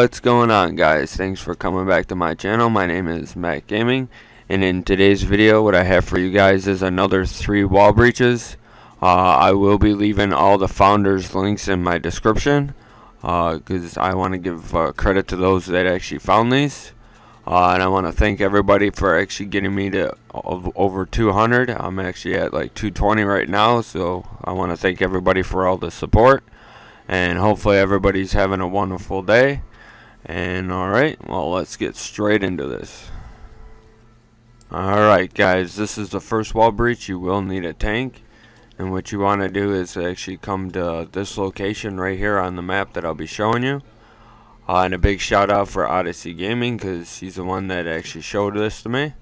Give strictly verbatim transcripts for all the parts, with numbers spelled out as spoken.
What's going on, guys? Thanks for coming back to my channel. My name is Mac Gaming, and in today's video what I have for you guys is another three wall breaches. uh, I will be leaving all the founders links in my description because uh, I want to give uh, credit to those that actually found these, uh, and I want to thank everybody for actually getting me to over two hundred. I'm actually at like two twenty right now, so I want to thank everybody for all the support, and hopefully everybody's having a wonderful day. And alright, well, let's get straight into this. Alright guys, this is the first wall breach. You will need a tank, and what you want to do is actually come to this location right here on the map that I'll be showing you. Uh, and a big shout out for Odyssey Gaming, because he's the one that actually showed this to me.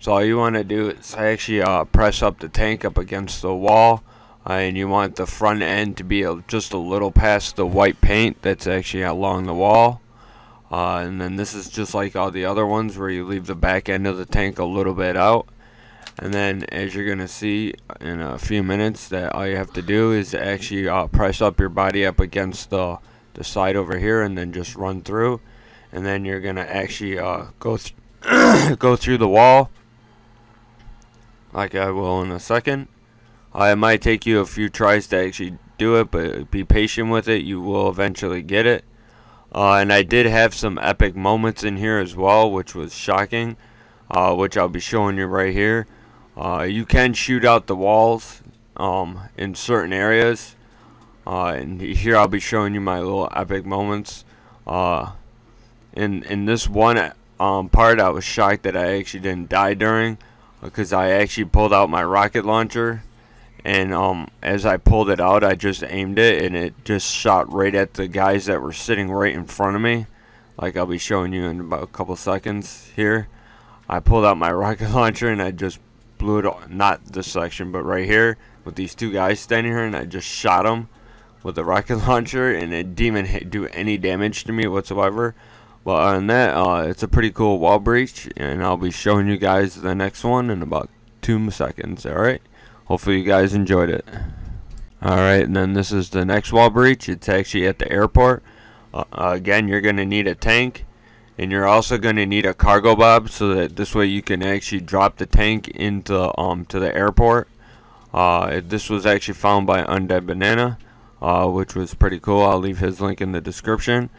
So all you want to do is actually uh, press up the tank up against the wall. Uh, and you want the front end to be a, just a little past the white paint that's actually along the wall. Uh, and then this is just like all the other ones where you leave the back end of the tank a little bit out. And then as you're going to see in a few minutes, that all you have to do is actually uh, press up your body up against the, the side over here and then just run through. And then you're going to actually uh, go, th go through the wall like I will in a second. Uh, it might take you a few tries to actually do it, but be patient with it. You will eventually get it. Uh, and I did have some epic moments in here as well, which was shocking, uh, which I'll be showing you right here. Uh, you can shoot out the walls um, in certain areas. Uh, and here I'll be showing you my little epic moments. Uh, in, in this one um, part, I was shocked that I actually didn't die during, because I actually pulled out my rocket launcher. And um, as I pulled it out, I just aimed it, and it just shot right at the guys that were sitting right in front of me, like I'll be showing you in about a couple seconds here. I pulled out my rocket launcher, and I just blew it, all, not this section, but right here, with these two guys standing here, and I just shot them with the rocket launcher, and it didn't do any damage to me whatsoever. But on that, uh, it's a pretty cool wall breach, and I'll be showing you guys the next one in about two seconds, alright? Hopefully you guys enjoyed it. Alright, and then this is the next wall breach. It's actually at the airport. Uh, again, you're going to need a tank. And you're also going to need a cargo bob, so that this way you can actually drop the tank into um to the airport. Uh, it, this was actually found by Undead Banana, uh, which was pretty cool. I'll leave his link in the description.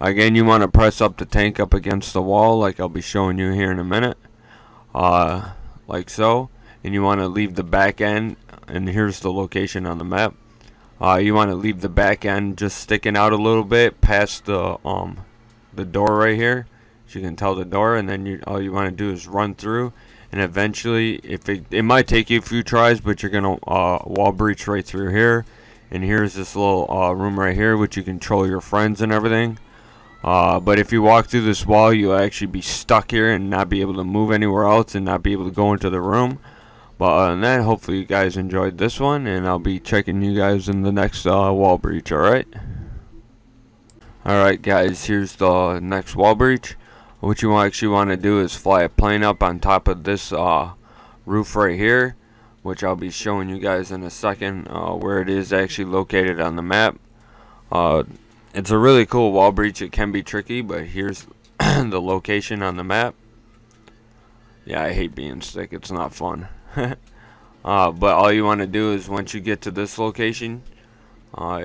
Again, you want to press up the tank up against the wall, like I'll be showing you here in a minute. Uh, like so. And you want to leave the back end, and here's the location on the map. Uh, you want to leave the back end just sticking out a little bit past the um the door right here, so you can tell the door, and then you all you want to do is run through, and eventually, if it, it might take you a few tries, but you're gonna uh, wall breach right through here. And here's this little uh, room right here, which you control your friends and everything. Uh, but if you walk through this wall, you'll actually be stuck here and not be able to move anywhere else, and not be able to go into the room. But other than that, hopefully you guys enjoyed this one, and I'll be checking you guys in the next uh, wall breach, alright? Alright guys, here's the next wall breach. What you actually want to do is fly a plane up on top of this uh, roof right here, which I'll be showing you guys in a second uh, where it is actually located on the map. Uh, it's a really cool wall breach. It can be tricky, but here's the location on the map. Yeah, I hate being sick. It's not fun. uh, but all you want to do is once you get to this location, uh,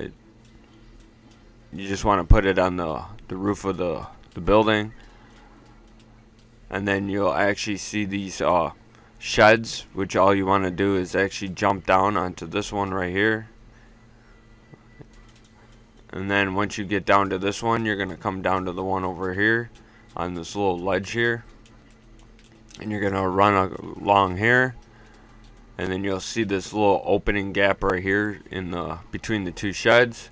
you just want to put it on the, the roof of the, the building, and then you'll actually see these uh, sheds, which all you want to do is actually jump down onto this one right here. And then once you get down to this one, you're going to come down to the one over here on this little ledge here. And you're going to run along here, and then you'll see this little opening gap right here in the between the two sheds.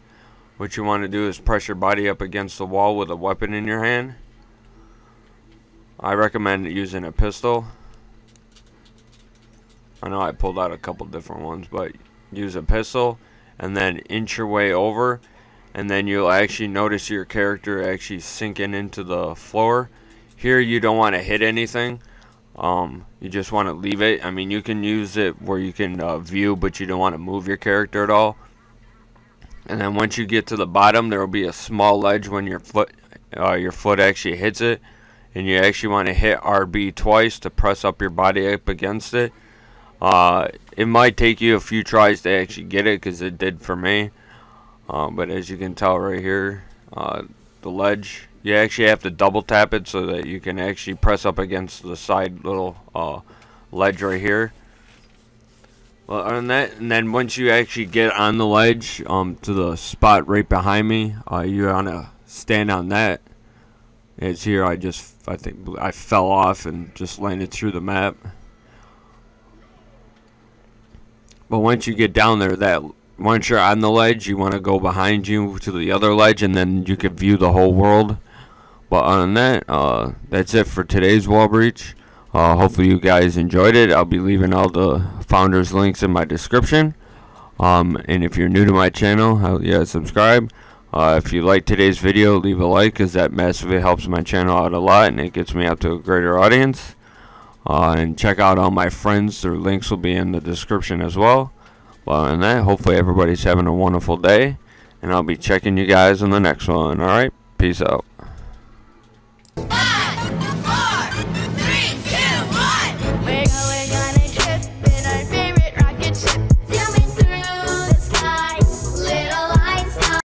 What you want to do is press your body up against the wall with a weapon in your hand. I recommend using a pistol. I know I pulled out a couple different ones, but use a pistol and then inch your way over, and then you'll actually notice your character actually sinking into the floor. Here you don't want to hit anything. Um, you just want to leave it. I mean, you can use it where you can uh, view, but you don't want to move your character at all. And then once you get to the bottom, there will be a small ledge when your foot uh, your foot actually hits it, and you actually want to hit R B twice to press up your body up against it. Uh, it might take you a few tries to actually get it, because it did for me. Uh, but as you can tell right here, uh, the ledge, you actually have to double tap it so that you can actually press up against the side little uh, ledge right here. Well, on that, and then once you actually get on the ledge, um, to the spot right behind me, uh, you wanna stand on that. It's here. I just, I think I fell off and just landed through the map. But once you get down there, that once you're on the ledge, you want to go behind you to the other ledge, and then you can view the whole world. But on that, uh, that's it for today's wall breach. Uh, hopefully you guys enjoyed it. I'll be leaving all the founders links in my description. Um, and if you're new to my channel, uh, yeah, subscribe. Uh, if you like today's video, leave a like, because that massively helps my channel out a lot, and it gets me out to a greater audience. Uh, and check out all my friends. Their links will be in the description as well. Well, and that, hopefully everybody's having a wonderful day, and I'll be checking you guys in the next one. Alright, peace out.